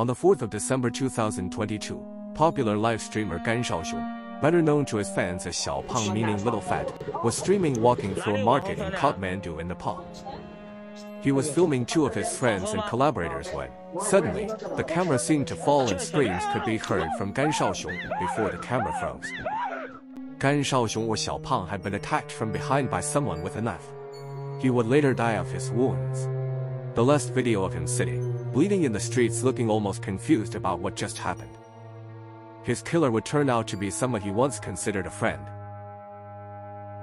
On the 4th of December 2022, popular live streamer Gan Shaoxiong, better known to his fans as Xiaopang meaning Little Fat, was streaming walking through a market in Kathmandu in Nepal. He was filming two of his friends and collaborators when, suddenly, the camera seemed to fall and screams could be heard from Gan Shaoxiong before the camera froze. Gan Shaoxiong or Xiaopang had been attacked from behind by someone with a knife. He would later die of his wounds. The last video of him sitting, bleeding in the streets looking almost confused about what just happened. His killer would turn out to be someone he once considered a friend.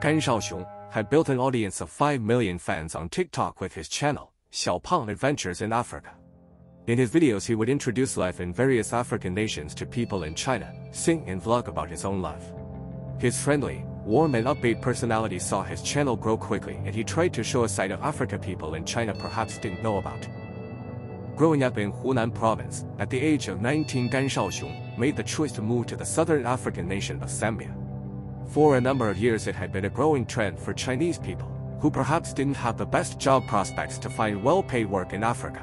Gan Shaoxiong had built an audience of 5 million fans on TikTok with his channel, Xiaopang Adventures in Africa. In his videos he would introduce life in various African nations to people in China, sing and vlog about his own life. His friendly, warm and upbeat personality saw his channel grow quickly and he tried to show a side of Africa people in China perhaps didn't know about. Growing up in Hunan province, at the age of 19 Gan Shaoxiong made the choice to move to the southern African nation of Zambia. For a number of years it had been a growing trend for Chinese people, who perhaps didn't have the best job prospects to find well-paid work in Africa.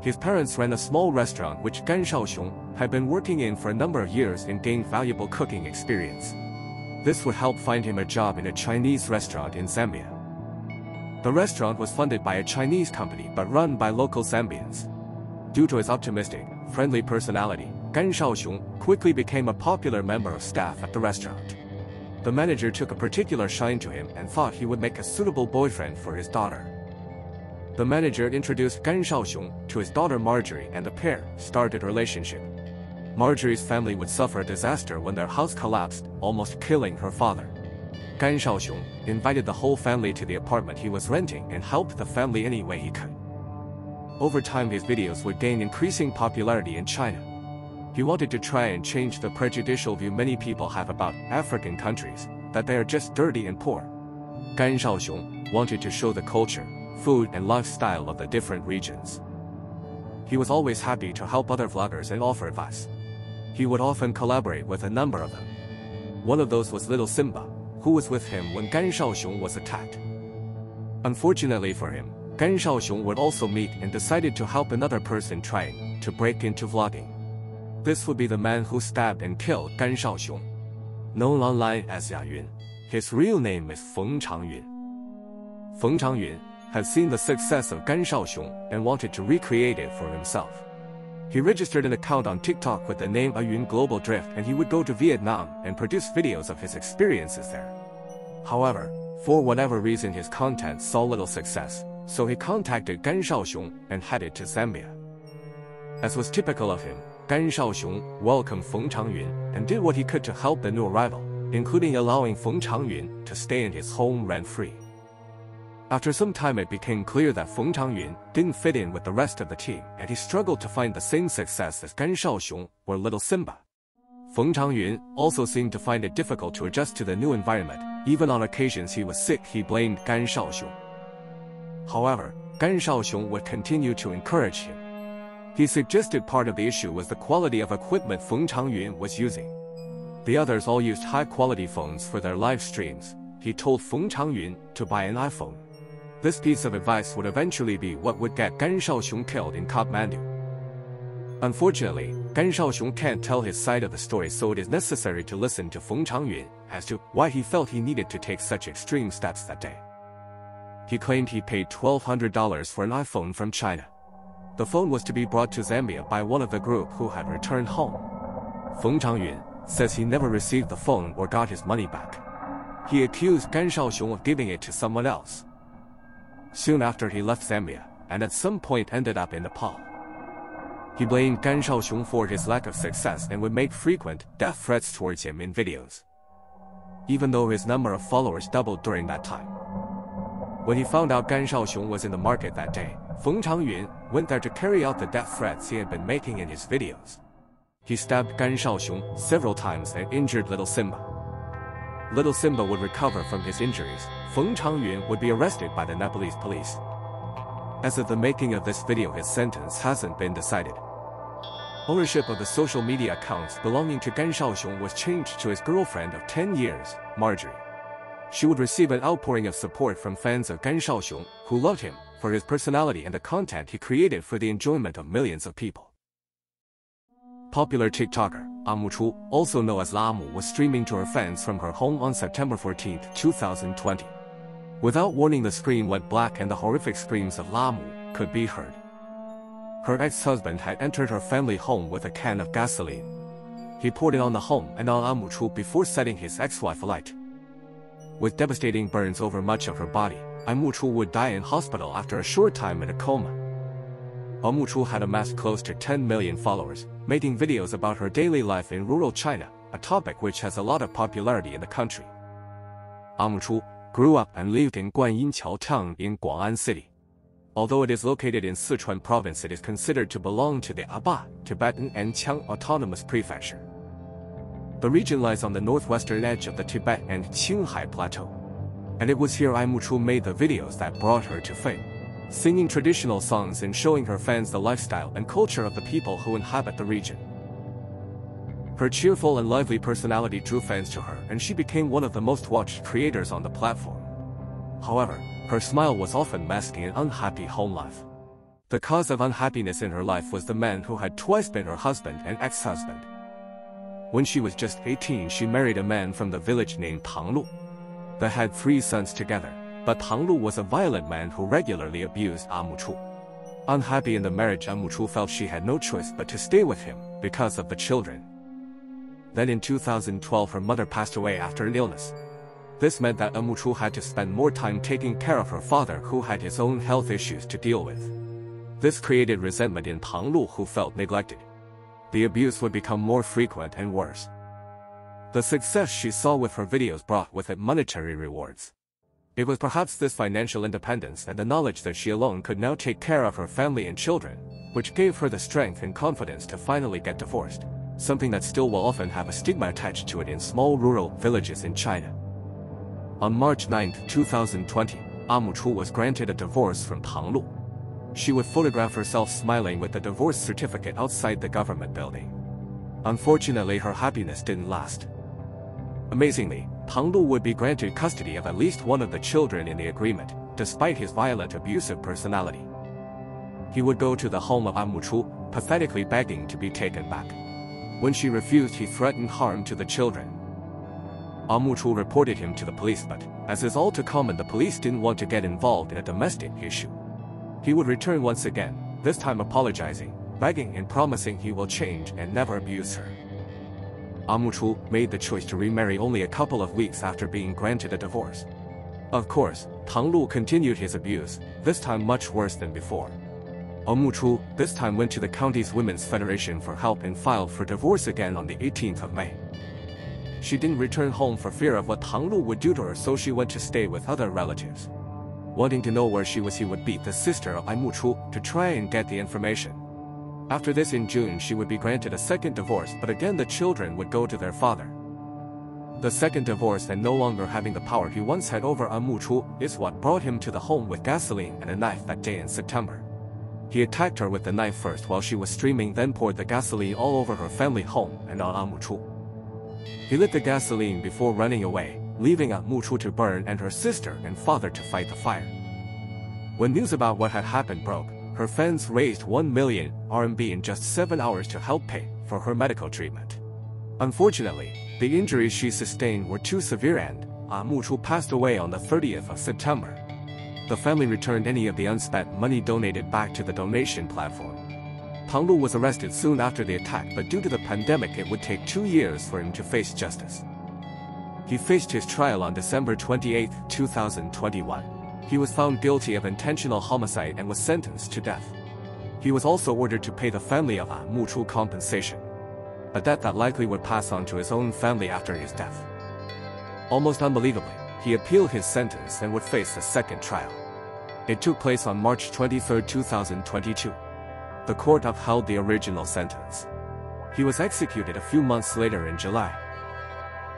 His parents ran a small restaurant which Gan Shaoxiong had been working in for a number of years and gained valuable cooking experience. This would help find him a job in a Chinese restaurant in Zambia. The restaurant was funded by a Chinese company but run by local Zambians. Due to his optimistic, friendly personality, Gan Shaoxiong quickly became a popular member of staff at the restaurant. The manager took a particular shine to him and thought he would make a suitable boyfriend for his daughter. The manager introduced Gan Shaoxiong to his daughter Marjorie and the pair started a relationship. Marjorie's family would suffer a disaster when their house collapsed, almost killing her father. Gan Shaoxiong invited the whole family to the apartment he was renting and helped the family any way he could. Over time his videos would gain increasing popularity in China. He wanted to try and change the prejudicial view many people have about African countries, that they are just dirty and poor. Gan Shaoxiong wanted to show the culture, food and lifestyle of the different regions. He was always happy to help other vloggers and offer advice. He would often collaborate with a number of them. One of those was little Simba, who was with him when Gan Shaoxiong was attacked. Unfortunately for him, Gan Shaoxiong would also meet and decided to help another person trying to break into vlogging. This would be the man who stabbed and killed Gan Shaoxiong. Known online as Yayun, his real name is Feng Chang Yun. Feng Chang Yun had seen the success of Gan Shaoxiong and wanted to recreate it for himself. He registered an account on TikTok with the name Ayun Global Drift and he would go to Vietnam and produce videos of his experiences there. However, for whatever reason his content saw little success, so he contacted Gan Shaoxiong and headed to Zambia. As was typical of him, Gan Shaoxiong welcomed Feng Changyun and did what he could to help the new arrival, including allowing Feng Changyun to stay in his home rent-free. After some time it became clear that Feng Changyun didn't fit in with the rest of the team and he struggled to find the same success as Gan Shaoxiong or little Simba. Feng Changyun also seemed to find it difficult to adjust to the new environment, even on occasions he was sick he blamed Gan Shaoxiong. However, Gan Shaoxiong would continue to encourage him. He suggested part of the issue was the quality of equipment Feng Changyun was using. The others all used high-quality phones for their live streams. He told Feng Changyun to buy an iPhone. This piece of advice would eventually be what would get Gan Shaoxiong killed in Kathmandu. Unfortunately, Gan Shaoxiong can't tell his side of the story, so it is necessary to listen to Feng Changyun as to why he felt he needed to take such extreme steps that day. He claimed he paid $1,200 for an iPhone from China. The phone was to be brought to Zambia by one of the group who had returned home. Feng Changyun says he never received the phone or got his money back. He accused Gan Shaoxiong of giving it to someone else. Soon after he left Zambia, and at some point ended up in Nepal. He blamed Gan Shaoxiong for his lack of success and would make frequent death threats towards him in videos. Even though his number of followers doubled during that time. When he found out Gan Shaoxiong was in the market that day, Feng Changyun went there to carry out the death threats he had been making in his videos. He stabbed Gan Shaoxiong several times and injured little Simba. Little Simba would recover from his injuries, Feng Changyun would be arrested by the Nepalese police. As of the making of this video his sentence hasn't been decided. Ownership of the social media accounts belonging to Gan Shaoxiong was changed to his girlfriend of 10 years, Marjorie. She would receive an outpouring of support from fans of Gan Shaoxiong, who loved him for his personality and the content he created for the enjoyment of millions of people. popular TikToker, Amu Chu, also known as Lamu, was streaming to her fans from her home on September 14, 2020. Without warning, the screen went black and the horrific screams of Lamu could be heard. Her ex-husband had entered her family home with a can of gasoline. He poured it on the home and on Amu Chu before setting his ex-wife alight. With devastating burns over much of her body, Amu Chu would die in hospital after a short time in a coma. Amu Chu had amassed close to 10 million followers, making videos about her daily life in rural China, a topic which has a lot of popularity in the country. Amu Chu grew up and lived in Guanyinqiao town in Guang'an city. Although it is located in Sichuan province, it is considered to belong to the Aba, Tibetan and Qiang autonomous prefecture. The region lies on the northwestern edge of the Tibet and Qinghai plateau. And it was here Amu Chu made the videos that brought her to fame, singing traditional songs and showing her fans the lifestyle and culture of the people who inhabit the region. Her cheerful and lively personality drew fans to her, and she became one of the most watched creators on the platform. However, her smile was often masking an unhappy home life. The cause of unhappiness in her life was the man who had twice been her husband and ex-husband. When she was just 18, she married a man from the village named Tang Lu. They had 3 sons together, but Tang Lu was a violent man who regularly abused Amu Chu. Unhappy in the marriage, Amu Chu felt she had no choice but to stay with him because of the children. Then in 2012, her mother passed away after an illness. This meant that Amu Chu had to spend more time taking care of her father, who had his own health issues to deal with. This created resentment in Tang Lu, who felt neglected. The abuse would become more frequent and worse. The success she saw with her videos brought with it monetary rewards. It was perhaps this financial independence and the knowledge that she alone could now take care of her family and children, which gave her the strength and confidence to finally get divorced, something that still will often have a stigma attached to it in small rural villages in China. On March 9, 2020, Amu Chu was granted a divorce from Tang Lu. She would photograph herself smiling with the divorce certificate outside the government building. Unfortunately, her happiness didn't last. Amazingly, Tang Lu would be granted custody of at least one of the children in the agreement, despite his violent, abusive personality. He would go to the home of Amu Chu, pathetically begging to be taken back. When she refused, he threatened harm to the children. Amu Chu reported him to the police, but, as is all too common, the police didn't want to get involved in a domestic issue. He would return once again, this time apologizing, begging and promising he will change and never abuse her. Amu Chu made the choice to remarry only a couple of weeks after being granted a divorce. Of course, Tang Lu continued his abuse, this time much worse than before. Amu Chu this time went to the county's Women's Federation for help and filed for divorce again on the 18th of May. She didn't return home for fear of what Tang Lu would do to her, so she went to stay with other relatives. Wanting to know where she was, he would beat the sister of Amu Chu to try and get the information. After this, in June, she would be granted a second divorce, but again the children would go to their father. The second divorce and no longer having the power he once had over Amu Chu is what brought him to the home with gasoline and a knife that day in September. He attacked her with the knife first while she was streaming, then poured the gasoline all over her family home and on Amu Chu. He lit the gasoline before running away, leaving Amu Chu to burn and her sister and father to fight the fire. When news about what had happened broke, her fans raised 1 million RMB in just 7 hours to help pay for her medical treatment. Unfortunately, the injuries she sustained were too severe and Amu Chu passed away on the 30th of September. The family returned any of the unspent money donated back to the donation platform. Tang Lu was arrested soon after the attack, but due to the pandemic it would take 2 years for him to face justice. He faced his trial on December 28, 2021. He was found guilty of intentional homicide and was sentenced to death. He was also ordered to pay the family of Amu Chu compensation, a debt that likely would pass on to his own family after his death. Almost unbelievably, he appealed his sentence and would face a second trial. It took place on March 23, 2022. The court upheld the original sentence. He was executed a few months later in July.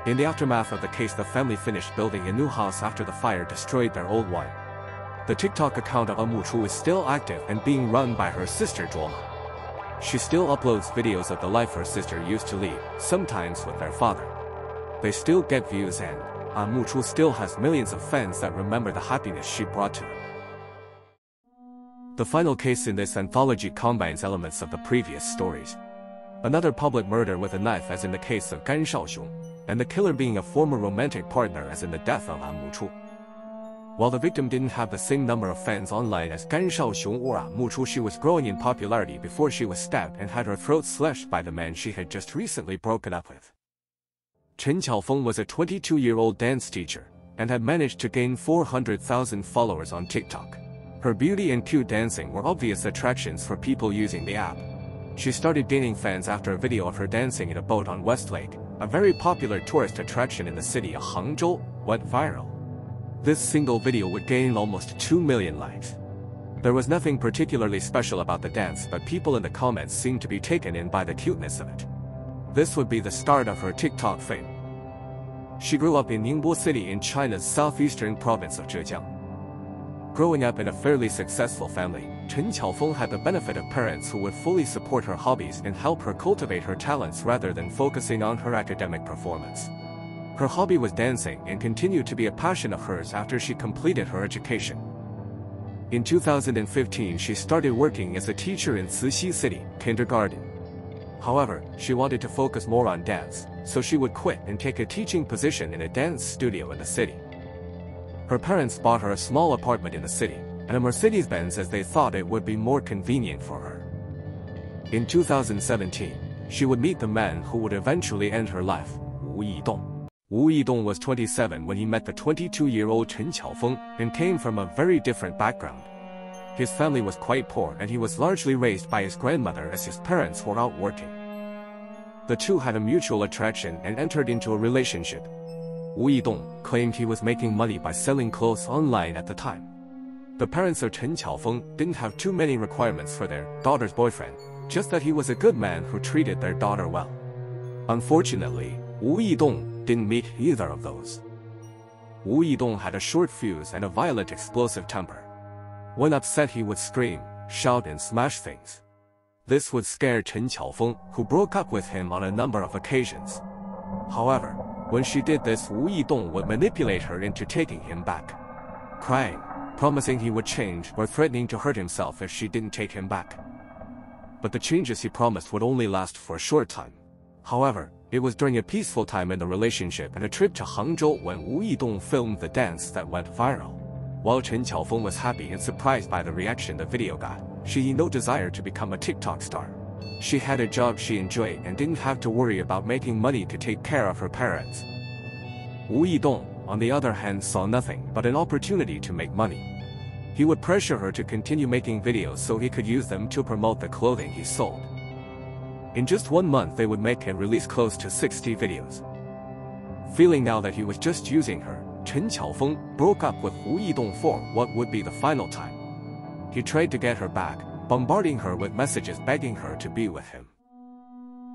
In the aftermath of the case, the family finished building a new house after the fire destroyed their old one. The TikTok account of Amu Chu is still active and being run by her sister Zhuomang. She still uploads videos of the life her sister used to lead, sometimes with their father. They still get views and Amu Chu still has millions of fans that remember the happiness she brought to them. The final case in this anthology combines elements of the previous stories. another public murder with a knife as in the case of Gan Shaoxiong, and the killer being a former romantic partner as in the death of Amu Chu. While the victim didn't have the same number of fans online as Gan Shaoxiong or Amu Chu, she was growing in popularity before she was stabbed and had her throat slashed by the man she had just recently broken up with. Chen Qiao Feng was a 22-year-old dance teacher and had managed to gain 400,000 followers on TikTok. Her beauty and cute dancing were obvious attractions for people using the app. She started gaining fans after a video of her dancing in a boat on West Lake, a very popular tourist attraction in the city of Hangzhou, went viral. This single video would gain almost 2 million likes. There was nothing particularly special about the dance, but people in the comments seemed to be taken in by the cuteness of it. This would be the start of her TikTok fame. She grew up in Ningbo City in China's southeastern province of Zhejiang. Growing up in a fairly successful family, Chen Qiaofeng had the benefit of parents who would fully support her hobbies and help her cultivate her talents rather than focusing on her academic performance. Her hobby was dancing and continued to be a passion of hers after she completed her education. In 2015, she started working as a teacher in Cixi City, kindergarten. However, she wanted to focus more on dance, so she would quit and take a teaching position in a dance studio in the city. Her parents bought her a small apartment in the city, and a Mercedes-Benz as they thought it would be more convenient for her. In 2017, she would meet the man who would eventually end her life, Wu Yidong. Wu Yidong was 27 when he met the 22-year-old Chen Qiaofeng and came from a very different background. His family was quite poor and he was largely raised by his grandmother as his parents were out working. The two had a mutual attraction and entered into a relationship. Wu Yidong claimed he was making money by selling clothes online at the time. The parents of Chen Qiaofeng didn't have too many requirements for their daughter's boyfriend, just that he was a good man who treated their daughter well. Unfortunately, Wu Yidong didn't meet either of those. Wu Yidong had a short fuse and a violent, explosive temper. When upset, he would scream, shout and smash things. This would scare Chen Qiaofeng, who broke up with him on a number of occasions. However, when she did this, Wu Yidong would manipulate her into taking him back, crying, promising he would change or threatening to hurt himself if she didn't take him back. But the changes he promised would only last for a short time. However, it was during a peaceful time in the relationship and a trip to Hangzhou when Wu Yidong filmed the dance that went viral. While Chen Qiaofeng was happy and surprised by the reaction the video got, she had no desire to become a TikTok star. She had a job she enjoyed and didn't have to worry about making money to take care of her parents. Wu Yidong, on the other hand, saw nothing but an opportunity to make money. He would pressure her to continue making videos so he could use them to promote the clothing he sold. In just 1 month, they would make and release close to 60 videos. Feeling now that he was just using her, Chen Qiaofeng broke up with Wu Yidong for what would be the final time. He tried to get her back, bombarding her with messages begging her to be with him.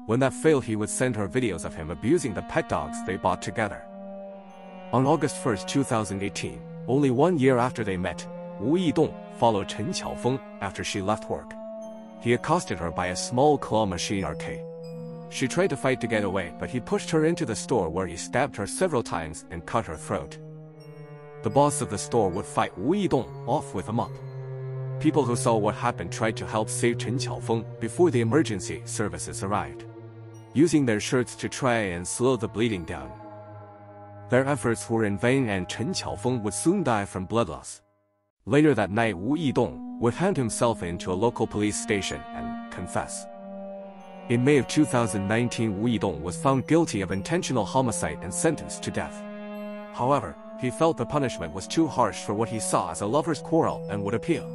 When that failed, he would send her videos of him abusing the pet dogs they bought together. On August 1, 2018, only 1 year after they met, Wu Yidong followed Chen Qiaofeng after she left work. He accosted her by a small claw machine arcade. She tried to fight to get away, but he pushed her into the store where he stabbed her several times and cut her throat. The boss of the store would fight Wu Yidong off with a mop. People who saw what happened tried to help save Chen Qiaofeng before the emergency services arrived, using their shirts to try and slow the bleeding down. Their efforts were in vain and Chen Qiaofeng would soon die from blood loss. Later that night, Wu Yidong would hand himself in to a local police station and confess. In May of 2019, Wu Yidong was found guilty of intentional homicide and sentenced to death. However, he felt the punishment was too harsh for what he saw as a lover's quarrel and would appeal.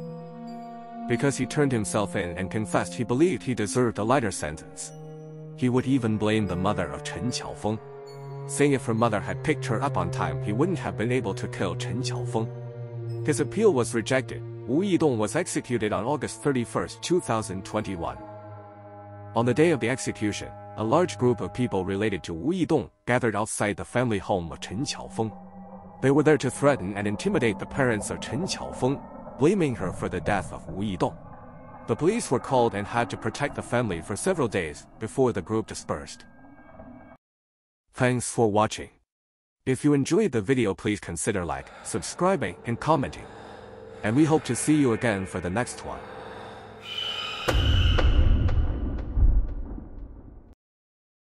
Because he turned himself in and confessed, he believed he deserved a lighter sentence. He would even blame the mother of Chen Qiaofeng, saying if her mother had picked her up on time, he wouldn't have been able to kill Chen Qiaofeng. His appeal was rejected. Wu Yidong was executed on August 31, 2021. On the day of the execution, a large group of people related to Wu Yidong gathered outside the family home of Chen Qiaofeng. They were there to threaten and intimidate the parents of Chen Qiaofeng, blaming her for the death of Wu Yidong. The police were called and had to protect the family for several days before the group dispersed. Thanks for watching. If you enjoyed the video, please consider liking, subscribing and commenting. And we hope to see you again for the next one.